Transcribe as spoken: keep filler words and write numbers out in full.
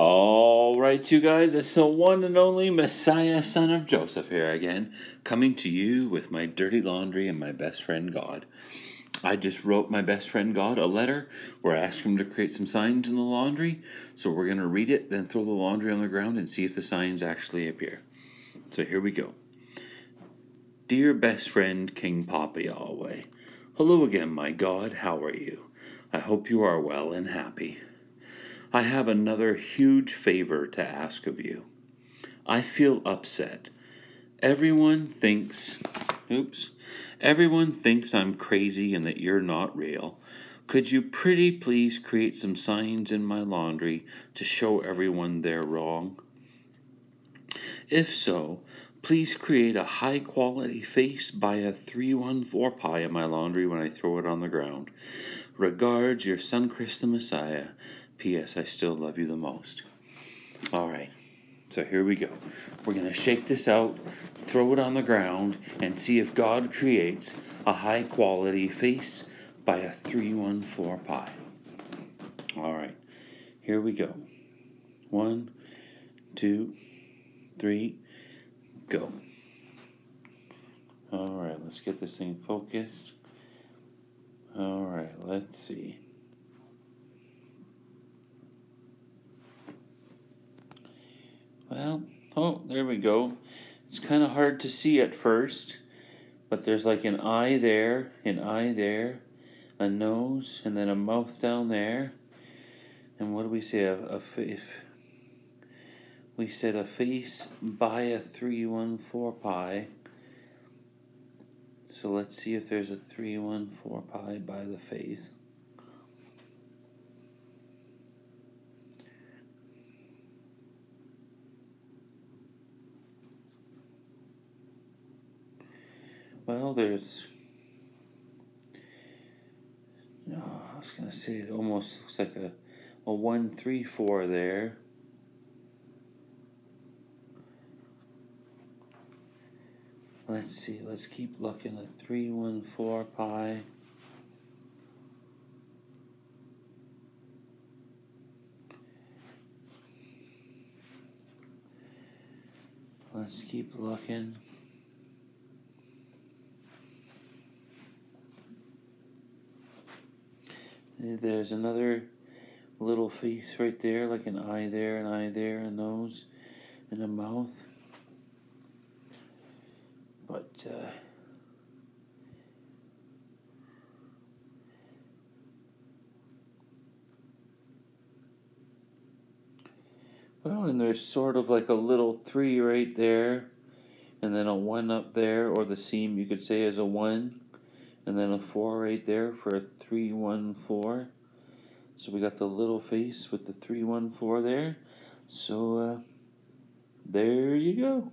Alright, you guys, it's the one and only Messiah, son of Joseph, here again, coming to you with my dirty laundry and my best friend God. I just wrote my best friend God a letter where I asked him to create some signs in the laundry, so we're going to read it, then throw the laundry on the ground and see if the signs actually appear. So here we go. Dear best friend, King Papa Yahweh, hello again, my God, how are you? I hope you are well and happy. I have another huge favor to ask of you. I feel upset. Everyone thinks, oops, everyone thinks I'm crazy and that you're not real. Could you pretty please create some signs in my laundry to show everyone they're wrong? If so, please create a high-quality face by a three one four pie in my laundry when I throw it on the ground. Regards, your son, Christ the Messiah. P S. I still love you the most. All right, so here we go. We're going to shake this out, throw it on the ground, and see if God creates a high-quality face by a three one four pie. All right, here we go. One, two, three, go. All right, let's get this thing focused. All right, let's see. Well, oh, there we go. It's kind of hard to see at first, but there's like an eye there, an eye there, a nose, and then a mouth down there. And what do we say? A, a if we said a face by a three one four pie. So let's see if there's a three one four pie by the face. Well, there's, no, I was going to say it almost looks like a, a one, three, four there. Let's see, let's keep looking at three, one, four pie. Let's keep looking. There's another little face right there, like an eye there, an eye there, a nose, and a mouth. But, uh, well, and there's sort of like a little three right there, and then a one up there, or the seam you could say is a one. And then a four right there for a three, one, four. So we got the little face with the three, one, four there. So uh, there you go.